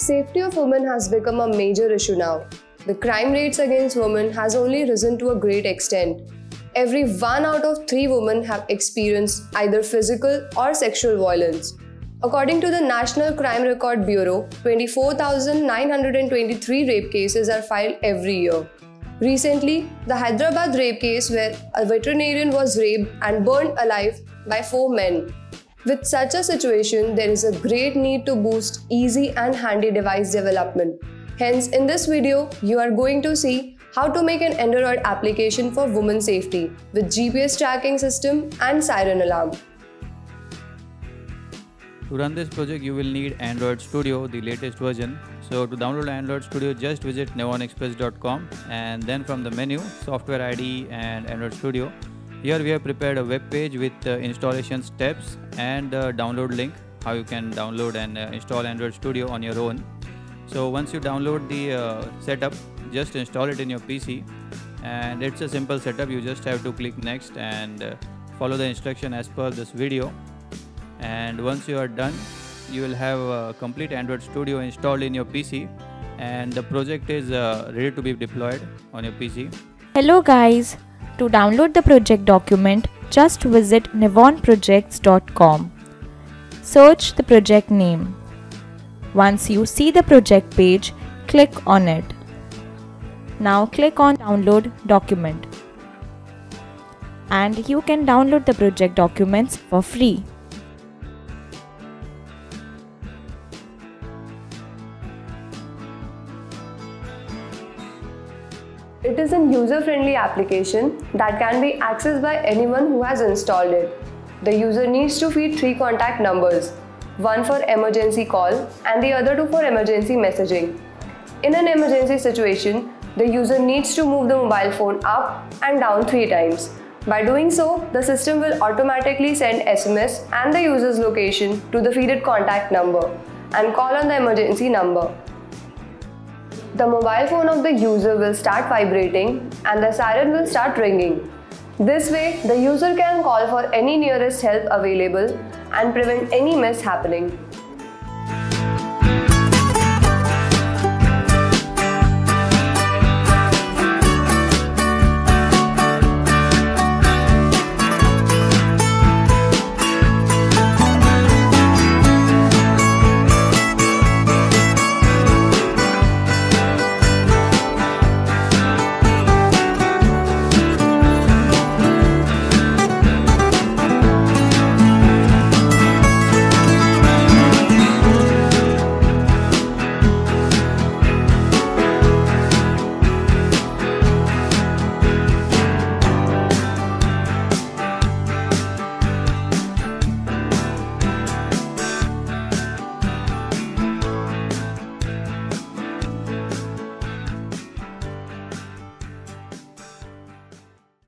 Safety of women has become a major issue now. The crime rates against women has only risen to a great extent. Every 1 out of 3 women have experienced either physical or sexual violence. According to the National Crime Record Bureau, 24,923 rape cases are filed every year. Recently, the Hyderabad rape case where a veterinarian was raped and burned alive by 4 men. With such a situation, there is a great need to boost easy and handy device development. Hence, in this video, you are going to see how to make an Android application for women's safety with GPS tracking system and siren alarm. To run this project, you will need Android Studio, the latest version. So to download Android Studio, just visit nevonexpress.com and then from the menu, Software ID and Android Studio. Here we have prepared a web page with installation steps and the download link, how you can download and install Android Studio on your own. So once you download the setup, just install it in your PC, and it's a simple setup. You just have to click next and follow the instruction as per this video. And once you are done, you will have a complete Android Studio installed in your PC, and the project is ready to be deployed on your PC. Hello guys, to download the project document, just visit nevonprojects.com. Search the project name. Once you see the project page, click on it. Now click on download document. And you can download the project documents for free. It is a user-friendly application that can be accessed by anyone who has installed it. The user needs to feed 3 contact numbers. One for emergency call and the other two for emergency messaging. In an emergency situation, the user needs to move the mobile phone up and down 3 times. By doing so, the system will automatically send SMS and the user's location to the feeded contact number and call on the emergency number. The mobile phone of the user will start vibrating and the siren will start ringing. This way, the user can call for any nearest help available and prevent any mishappening.